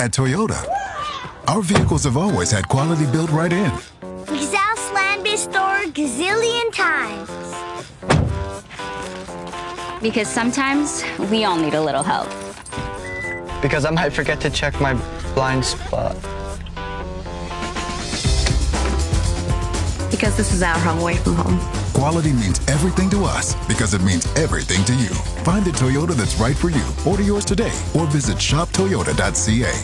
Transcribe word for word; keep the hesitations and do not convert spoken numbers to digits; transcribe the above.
At Toyota, our vehicles have always had quality built right in. Exhaust land restored gazillion times. Because sometimes we all need a little help. Because I might forget to check my blind spot. Because this is our home away from home. Quality means everything to us because it means everything to you. Find the Toyota that's right for you. Order yours today or visit shop toyota dot c a.